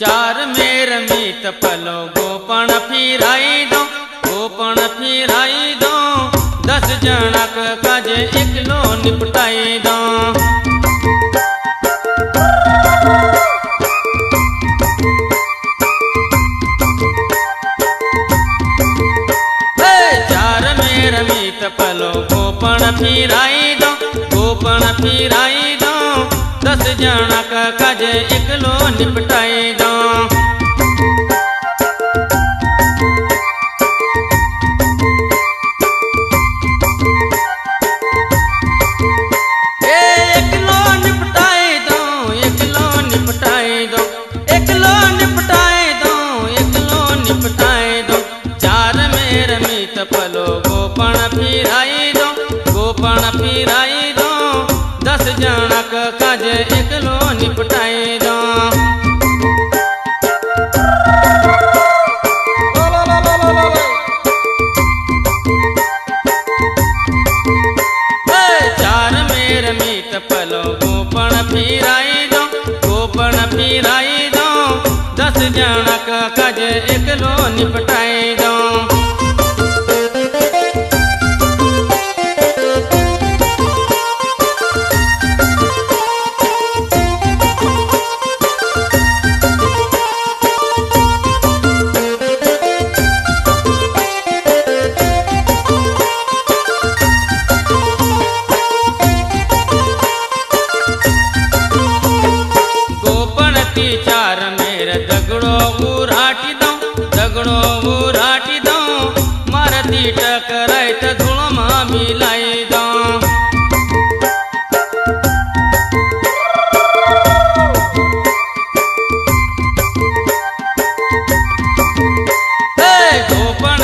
चार में रमीत पलो गोफन फिराय दव, गोफन फिराय दव, दस जनक काज एकलो निपटाई दव। चार में रमीत पलो गोफन फिराय दव, गोफन फिराय दव, दस जनक काज एकलो निपटाई दव। पलो गोफन फिराय दव, गोफन फिराय दव, दस जनक काज एकलो निपटाई दव। चार में रमीत पलो गोफन फिराय दव, गोफन फिराय दव, दस जनक काज एकलो निपटाई दव। चार मेर दगड़ो उराटी दो, दगड़ो उराटी दो, मारती टकराए तो धूल मां मिलाई दो। गोफन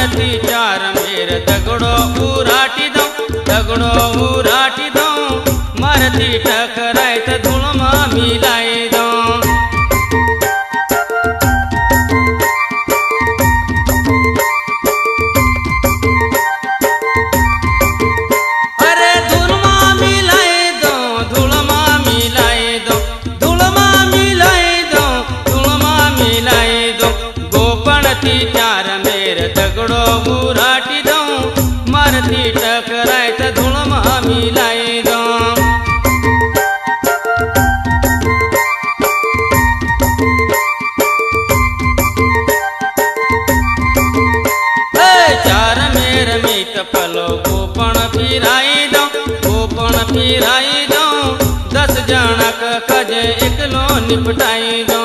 चार मेर दगड़ो उराटी दो, दगड़ो उराटी दो, मारती टकराए तो धूल मां मिलाई दो। चार मेर दगड़ो उराटी दो, मारती टकराए तो धूल मां मिलाई दो। चार में रमीत पलो गोफन फिराय दव, गोफन फिराय दव, दस जनक काज एकलो निपटाई दो।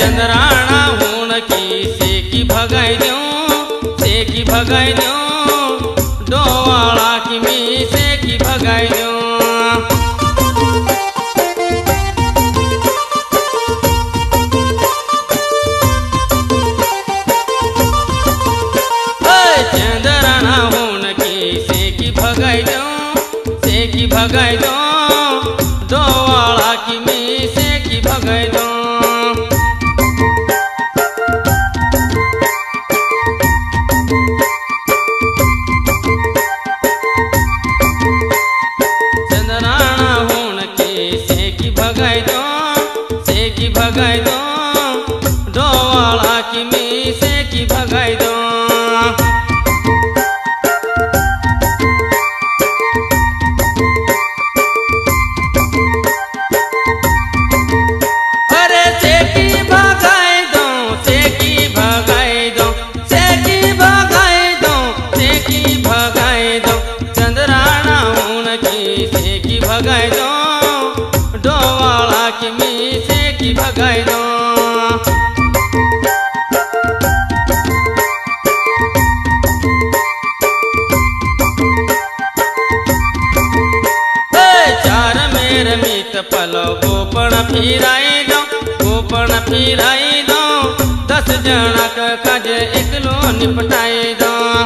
चंद्राणा हूण की सेकी भगाई दो, सेकी भगाई दो, डोवाला की मी सेकी भगाई दो। चंद्राणा हूण की सेकी भगाई दो, सेकी भगाई दो, डोवाला की मी सेकी भगाई दो। भगाई दो, डोवाला की मी सेकी भगाई दो। अरे सेकी भगाई दो, सेकी भगाई दो, सेकी भगाई दो, सेकी भगाई दो, चंद्राणा हूण की सेकी भगाई दो, डोवाला की मी सेकी भगाई दो। चार में रमीत पलो गोफन फिराय दव, गोफन फिराय दव, दस जनक काज एकलो निपटाई दव।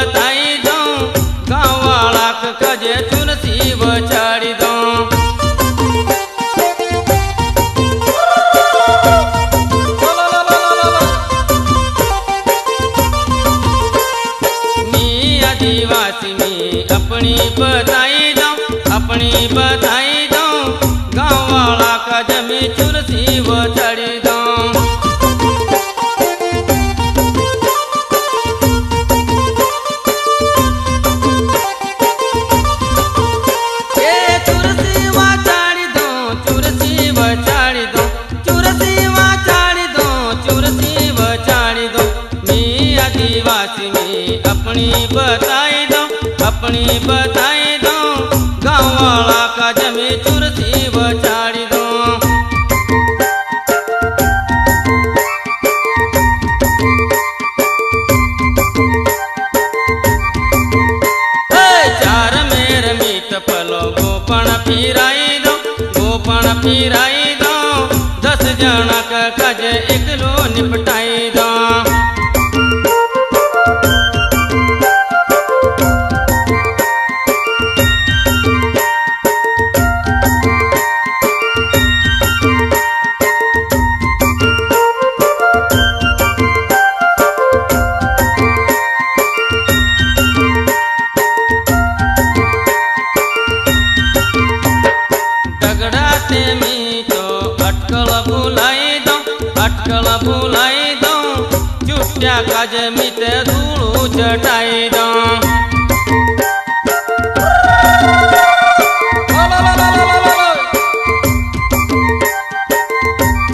बताई दो गाँव वाला कजे तुलसी बचाड़ी दो। मी आदिवासी मी अपनी बताई दो, अपनी बताई दो गाँव वाला कजे मी तुलसी बचाड़ी दो। अपनी बताई दो गाँव वाला का जमी चुरसी बचाड़ी दो। चार मेर मीत पलो गोफन फिराय दव, गोफन फिराय दव दस जना का कज एकलो निपटाई दो। अटकल बुलाई दो चुट्या काज मित धूलू चटाई दो।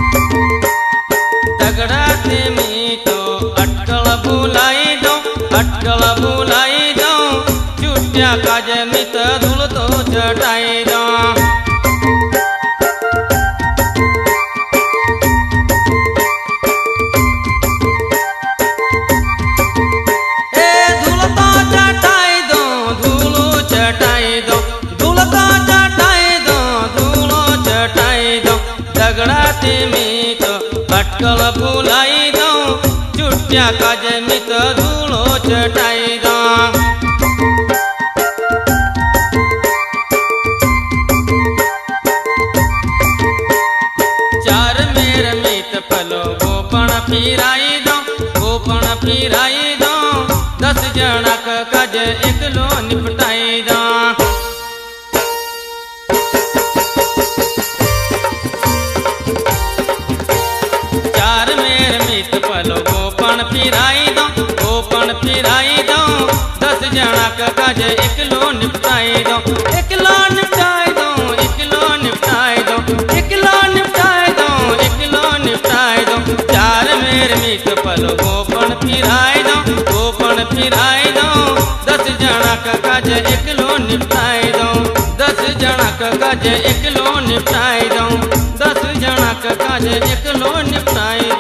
तगड़ा ते मी तो अटकल बुलाई दो, अटकल बुलाई दो चुट्या काज मित धूल तो चटाई दो। अटकल बुलाई दो चुट्या काज मित धूलो चटाई दो। चार मेर मित पलो गोफन फिराय दव, गोफन फिराय दव दस जना का काज एकलो निपटाई दो। गोफन फिराय दव दस जना का काज एकलो निपटाई दो, एकलो निपटाई दो, एकलो निपटाई दो, एकलो निपटाई दो, एकलो निपटाई दो। चार मेर मीत पल गोफन फिराय दव, गोफन फिराय दव दस जना का काज एकलो निपटाई दो, दस जना का काज एकलो निपटाई दो, दस जना का काज एकलो निपटाई।